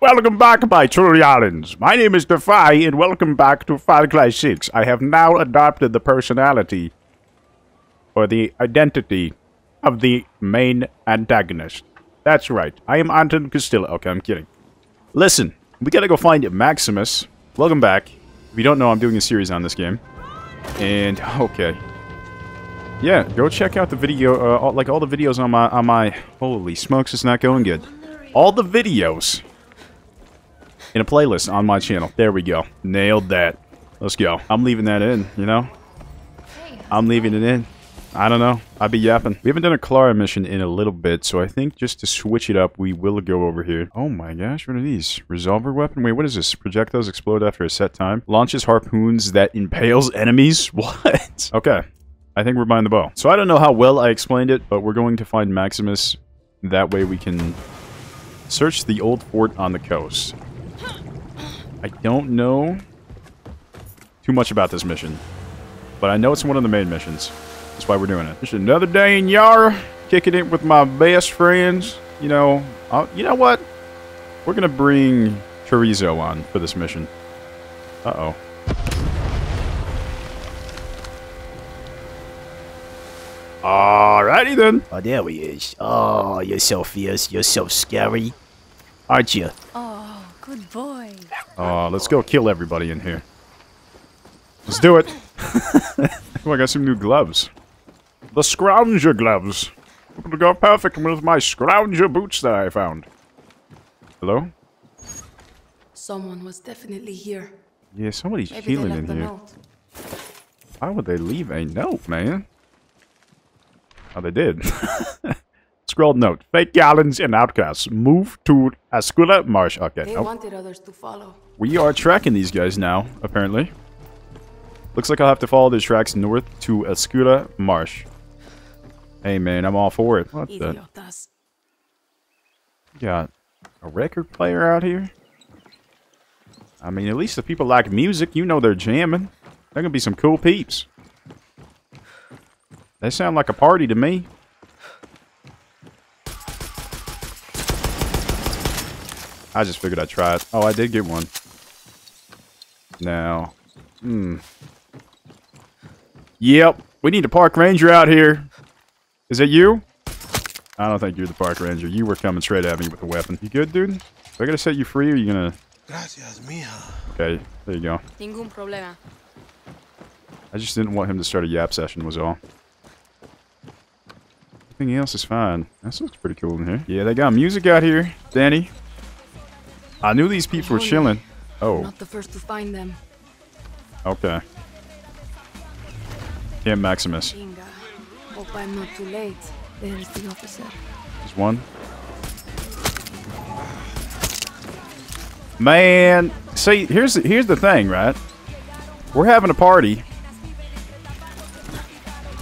Welcome back, my Trurians. My name is Defy, and welcome back to Far Cry 6. I have now adopted the personality, or the identity, of the main antagonist. That's right. I am Anton Castillo. Okay, I'm kidding. Listen, we gotta go find Maximus. Welcome back. If you don't know, I'm doing a series on this game. And, okay. Yeah, go check out the video, all the videos on my, holy smokes, it's not going good. All the videos in a playlist on my channel. There we go. Nailed that. Let's go. I'm leaving that in, you know? I'm leaving it in. I don't know. I'd be yapping. We haven't done a Clara mission in a little bit, so I think just to switch it up, we will go over here. Oh my gosh, what are these? Resolver weapon? Wait, what is this? Projectiles explode after a set time. Launches harpoons that impales enemies? What? Okay. I think we're buying the bow. So I don't know how well I explained it, but we're going to find Maximus. That way we can search the old fort on the coast. I don't know too much about this mission, but I know it's one of the main missions. That's why we're doing it. It's another day in Yara, kicking it with my best friends. You know, you know what? We're gonna bring Chorizo on for this mission. Uh-oh. Alrighty then. Oh, there he is. Oh, you're so fierce. You're so scary, aren't you? Oh, good boy. Let's go kill everybody in here. Let's do it. Oh, I got some new gloves. The scrounger gloves. It'll go perfect with my scrounger boots that I found. Hello? Someone was definitely here. Yeah, somebody's healing in here. Note. Why would they leave a note, man? Oh, they did. Scrolled note. Fake gallons and outcasts. Move to Ascula Marsh. Okay. They wanted others to follow. We are tracking these guys now, apparently. Looks like I'll have to follow their tracks north to Ascula Marsh. Hey, man, I'm all for it. What the? Got a record player out here? I mean, at least the people like music. You know they're jamming. They're gonna be some cool peeps. They sound like a party to me. I just figured I'd try it. Oh, I did get one. Now. Yep. We need a park ranger out here. Is it you? I don't think you're the park ranger. You were coming straight at me with a weapon. You good, dude? If I gotta set you free, or are you gonna... Gracias, mija. Okay. There you go. Ningún problema. I just didn't want him to start a yap session, was all. Everything else is fine. This looks pretty cool in here. Yeah, they got music out here, Danny. I knew these peeps were chilling. Oh. Not the first to find them. Okay. Damn Maximus. Hope I'm not too late. There's the officer. There's one. Man, see, here's the thing, right? We're having a party,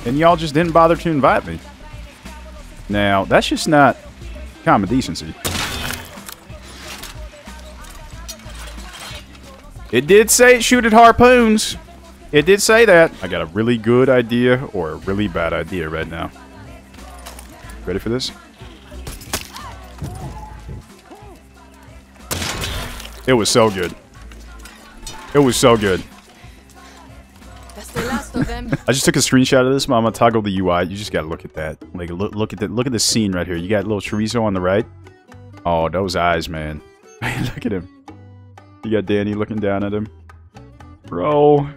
and y'all just didn't bother to invite me. Now, that's just not common decency. It did say shoot at harpoons. It did say that. I got a really good idea or a really bad idea right now. Ready for this? It was so good. It was so good. I just took a screenshot of this. I'm gonna toggle the UI. You just gotta look at that. Like, look at the scene right here. You got little Chorizo on the right. Oh, those eyes, man. Look at him. You got Danny looking down at him. Bro,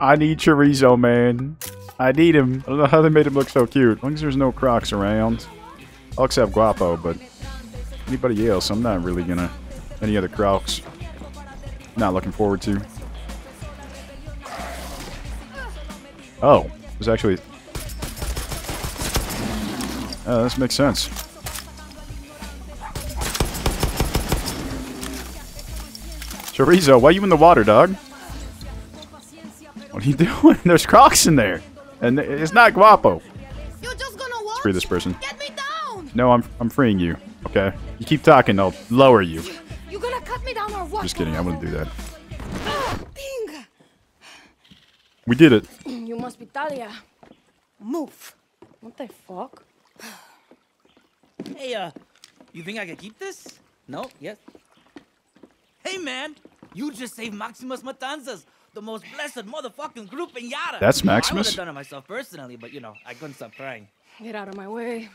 I need Chorizo, man. I need him. I don't know how they made him look so cute. As long as there's no crocs around, I'll accept Guapo, but anybody else, I'm not really gonna. Any other crocs? Not looking forward to. Oh, there's actually... Oh, this makes sense. Chorizo, why are you in the water, dog? What are you doing? There's crocs in there. And it's not Guapo. Let's free this person. Get me down. No, I'm freeing you. Okay? You keep talking, I'll lower you. You gonna cut me down or what? Just kidding, I wouldn't do that. We did it. You must be Talia. Move. What the fuck? Hey, you think I could keep this? No? Yes? Hey, man! You just saved Maximus Matanzas, the most blessed motherfucking group in Yara! That's Maximus? I would have done it myself personally, but, you know, I couldn't stop crying. Get out of my way.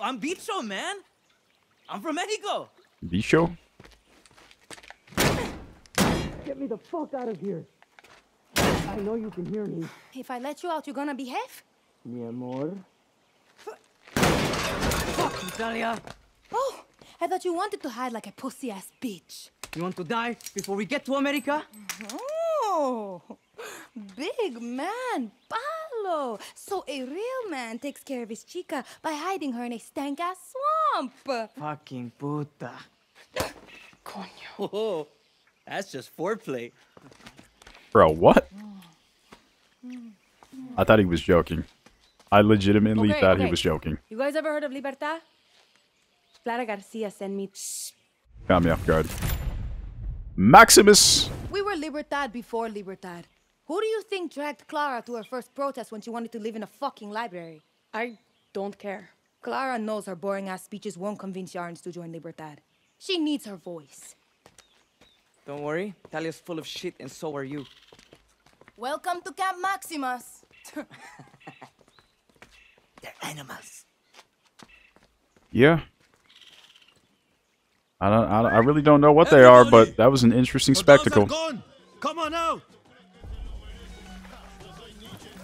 I'm Bicho, man! I'm from Mexico! Bicho? Get me the fuck out of here! I know you can hear me. If I let you out, you're gonna behave? Mi amor. Fuck you, Talia! Oh, I thought you wanted to hide like a pussy-ass bitch. You want to die before we get to America? Oh, big man, Paolo. So a real man takes care of his chica by hiding her in a stank-ass swamp. Fucking puta. Coño. Oh, that's just foreplay. Bro, what? I thought he was joking. I legitimately thought he was joking. You guys ever heard of Libertad? Clara Garcia sent me. Got me off guard. Maximus! We were Libertad before Libertad. Who do you think dragged Clara to her first protest when she wanted to live in a fucking library? I don't care. Clara knows her boring ass speeches won't convince Yarns to join Libertad. She needs her voice. Don't worry, Talia's full of shit and so are you. Welcome to Camp Maximus. They're animals. Yeah. I really don't know what they are, but that was an interesting spectacle. Come on out.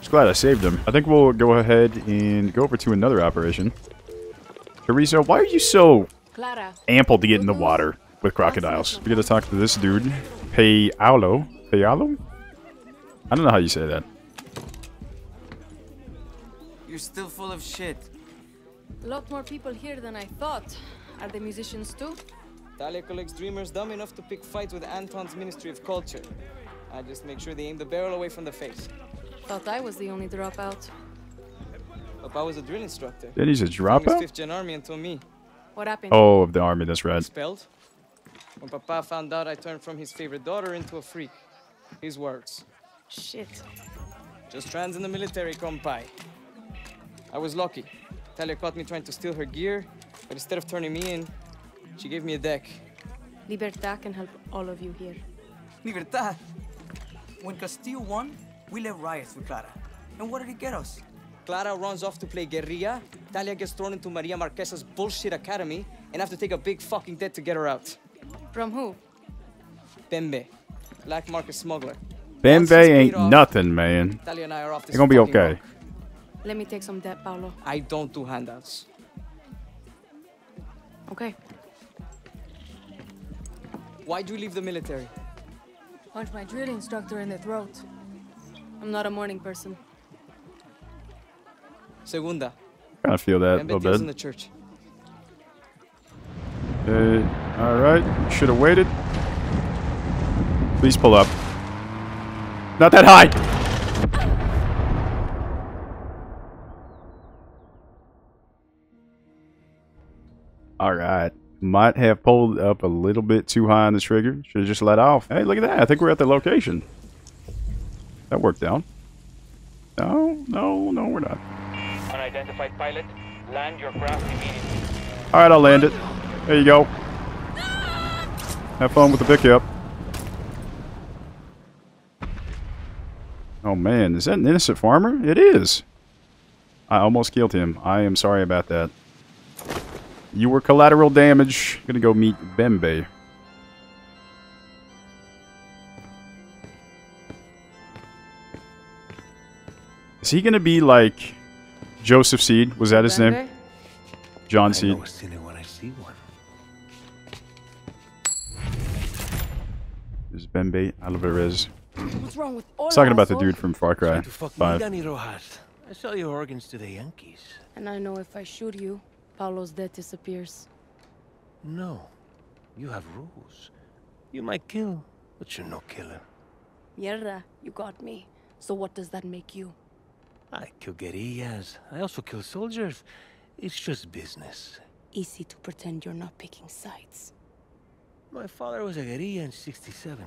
Just glad I saved him. I think we'll go ahead and go over to another operation. Teresa, why are you so ample to get in the water? With crocodiles. We gotta talk to this dude. Paolo. Paolo? I don't know how you say that. You're still full of shit. A lot more people here than I thought. Are the musicians too? Talia collects dreamers dumb enough to pick fights with Anton's Ministry of Culture. I just make sure they aim the barrel away from the face. Thought I was the only dropout. Papa was a drill instructor. Then he's a dropout? 5th Gen Army until me. What happened? Oh, of the army, that's right. Expelled? When Papa found out I turned from his favorite daughter into a freak. His words. Shit. Just trans in the military, compai. I was lucky. Talia caught me trying to steal her gear, but instead of turning me in, she gave me a deck. Libertad can help all of you here. Libertad? When Castillo won, we led riots with Clara. And what did it get us? Clara runs off to play guerrilla, Talia gets thrown into Maria Marquesa's bullshit academy, and have to take a big fucking debt to get her out. From who? Bembe, black market smuggler. Bembe ain't nothing, man. Talia and I are off this. They're gonna be okay. Rock. Let me take some debt, Paolo. I don't do handouts. Okay. Why'd you leave the military? Punched my drill instructor in the throat. I'm not a morning person. Segunda. I feel that Bembe a little bit. In the church. All right, should have waited. Please pull up. Not that high. All right, might have pulled up a little bit too high on the trigger. Should have just let off. Hey, look at that. I think we're at the location. That worked out. No, no, no, we're not. Unidentified pilot, land your craft immediately. All right, I'll land it. There you go. Have fun with the pickup. Oh man, is that an innocent farmer? It is. I almost killed him. I am sorry about that. You were collateral damage. Gonna go meet Bembe. Is he gonna be like Joseph Seed? Was that his name? John Seed. This is Bembe Alvarez. What's wrong with all talking about the dude from Far Cry 5. Danny Rojas. I sell your organs to the Yankees. And I know if I shoot you, Paolo's death disappears. No. You have rules. You might kill, but you're no killer. Mierda, you got me. So what does that make you? I kill guerrillas. I also kill soldiers. It's just business. Easy to pretend you're not picking sides. My father was a guerrilla in '67.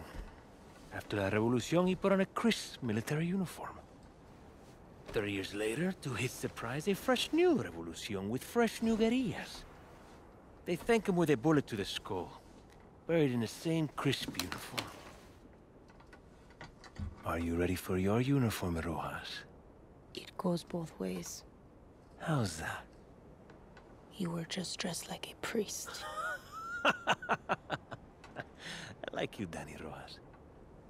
After La Revolucion, he put on a crisp military uniform. 3 years later, to his surprise, a fresh new Revolucion with fresh new guerrillas. They thank him with a bullet to the skull, buried in the same crisp uniform. Are you ready for your uniform, Rojas? It goes both ways. How's that? You were just dressed like a priest. I like you, Danny Rojas.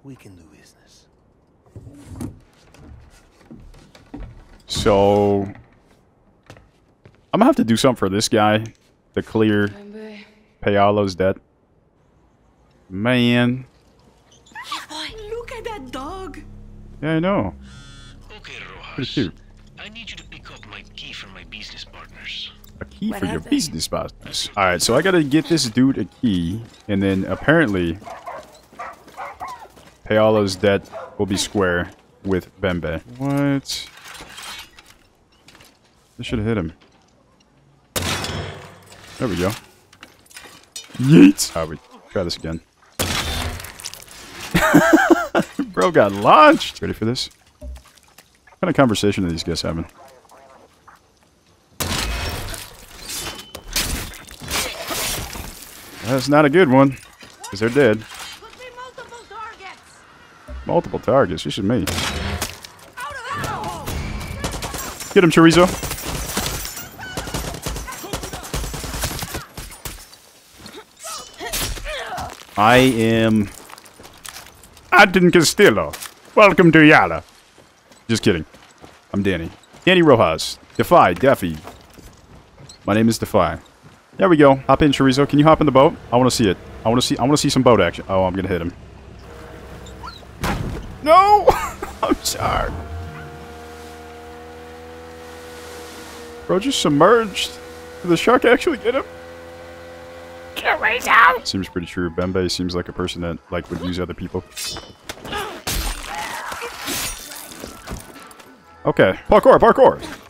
We can do business. So, I'm gonna have to do something for this guy to clear Paolo's debt. Man. Look at that dog. Yeah, I know. Okay, Rojas. Pretty cute. I need you to pick up my key for my business partners. A key for your business partners. Alright, so I gotta get this dude a key, and then apparently Paolo's debt will be square with Bembe. What? This should have hit him. There we go. Yeet! Alright, we try this again. Bro got launched! Ready for this? What kind of conversation are these guys having? That's not a good one, because they're dead. Put me multiple targets. Multiple targets? You should me. Get him, Chorizo. I am Anton Castillo. Welcome to Yala. Just kidding. I'm Danny. Danny Rojas. Defy. Defy. My name is Defy. There we go. Hop in, Chorizo. Can you hop in the boat? I want to see it. I want to see some boat action. Oh, I'm gonna hit him. No! I'm sorry. Bro just submerged. Did the shark actually get him? Chorizo! Seems pretty true. Bembe seems like a person that would use other people. Okay. Parkour! Parkour!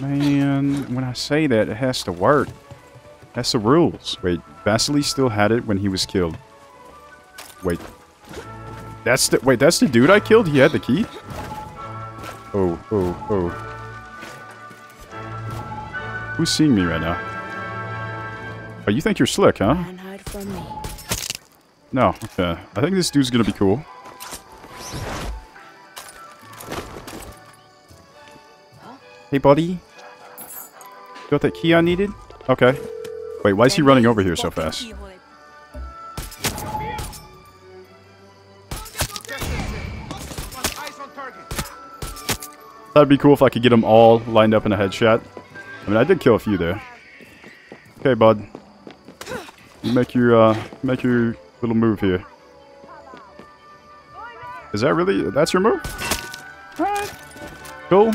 Man, when I say that, it has to work. That's the rules. Wait, Vasily still had it when he was killed. Wait. That's the dude I killed? He had the key? Oh, oh, oh. Who's seeing me right now? Oh, you think you're slick, huh? No, okay. I think this dude's gonna be cool. Hey, buddy. Got that key I needed? Okay. Wait, why is he running over here so fast? That'd be cool if I could get them all lined up in a headshot. I mean, I did kill a few there. Okay, bud. You make your little move here. Is that really? That's your move? All right. Cool.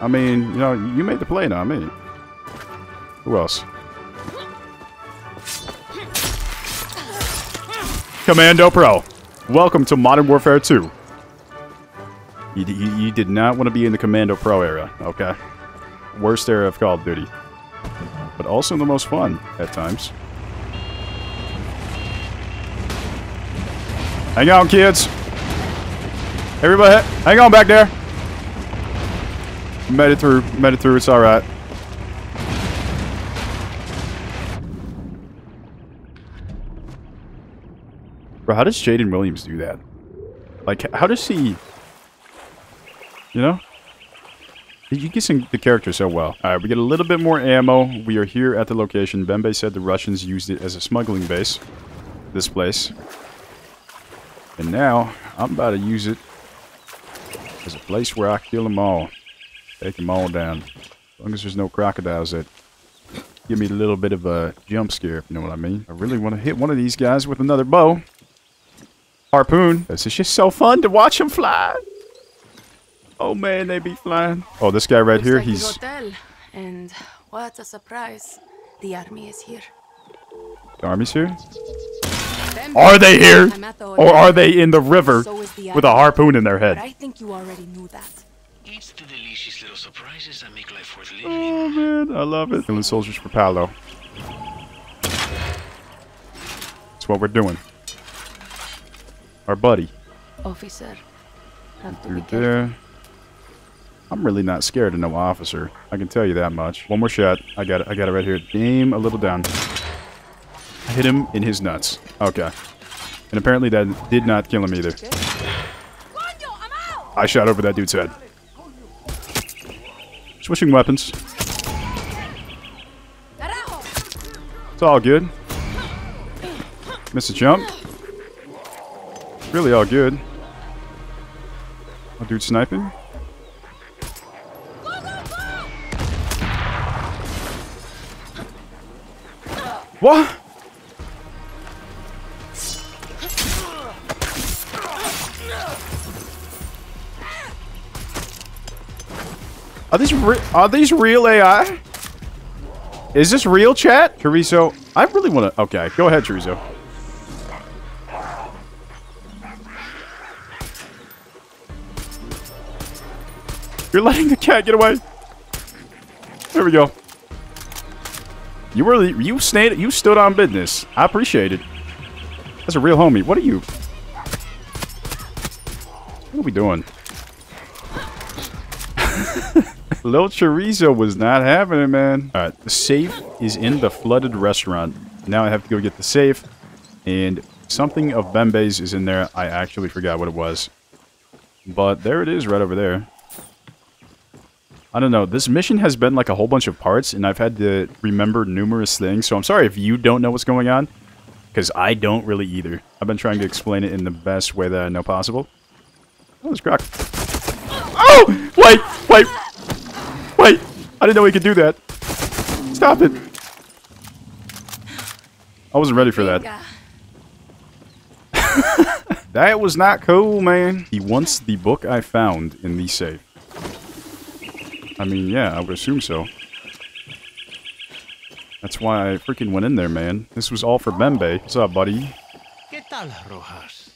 I mean, you know, you made the play, not me. Who else? Commando Pro. Welcome to Modern Warfare 2. You did not want to be in the Commando Pro era, okay? Worst era of Call of Duty. But also the most fun, at times. Hang on, kids. Everybody, hang on back there. Made it through. Made it through. It's all right. Bro, how does Jaden Williams do that? Like, how does he... You know? You get the character so well. All right, we get a little bit more ammo. We are here at the location. Bembe said the Russians used it as a smuggling base. This place. And now, I'm about to use it as a place where I kill them all. Take them all down. As long as there's no crocodiles that give me a little bit of a jump scare, if you know what I mean. I really want to hit one of these guys with another bow. Harpoon. This is just so fun to watch them fly. Oh man, they be flying. Oh, this guy right here, he's... Hotel. And what a surprise. The army is here. The army's here? Are they here? Or are they in the river with a harpoon in their head? I think you already knew that. It's the delicious little surprises that make life worth living. Oh man, I love it. Killing soldiers for Paolo. That's what we're doing. Our buddy. Officer. Have to be careful. I'm really not scared of no officer. I can tell you that much. One more shot. I got it. I got it right here. Aim a little down. I hit him in his nuts. Okay. And apparently that did not kill him either. I shot over that dude's head. Switching weapons. It's all good. Miss a jump. Really all good. Oh, dude sniping. What? Are these real AI? Is this real, chat? Chorizo, I really want to... Okay, go ahead, Chorizo. You're letting the cat get away. There we go. You really... You stood on business. I appreciate it. That's a real homie. What are you... What are we doing? Little Chorizo was not having it, man. All right, the safe is in the flooded restaurant. Now I have to go get the safe, and something of Bembe's is in there. I actually forgot what it was, but there it is right over there. I don't know. This mission has been like a whole bunch of parts, and I've had to remember numerous things, so I'm sorry if you don't know what's going on, because I don't really either. I've been trying to explain it in the best way that I know possible. Oh, there's Croc. Oh! Wait! I didn't know he could do that. Stop it. I wasn't ready for that. That was not cool, man. He wants the book I found in the safe. I mean, yeah, I would assume so. That's why I freaking went in there, man. This was all for Bembe. What's up, buddy? ¿Qué tal, Rojas?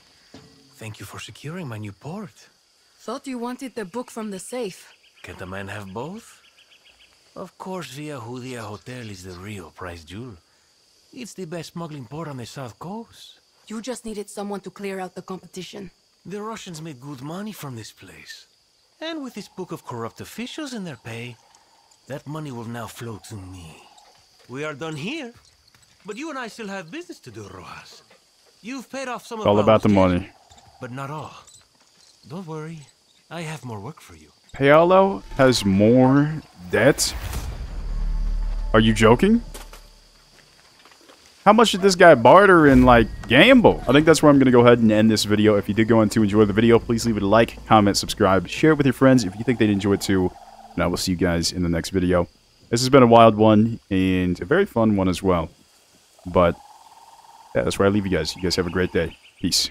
Thank you for securing my new port. Thought you wanted the book from the safe. Can the man have both? Of course, Via Hudia Hotel is the real prize jewel. It's the best smuggling port on the south coast. You just needed someone to clear out the competition. The Russians made good money from this place. And with this book of corrupt officials in their pay, that money will now flow to me. We are done here, but you and I still have business to do, Rojas. You've paid off some of all about the money, but not all. Don't worry, I have more work for you. Paolo has more debt? Are you joking? How much did this guy barter and, like, gamble? I think that's where I'm going to go ahead and end this video. If you did go on to enjoy the video, please leave it a like, comment, subscribe, share it with your friends if you think they'd enjoy it too. And I will see you guys in the next video. This has been a wild one and a very fun one as well. But, yeah, that's where I leave you guys. You guys have a great day. Peace.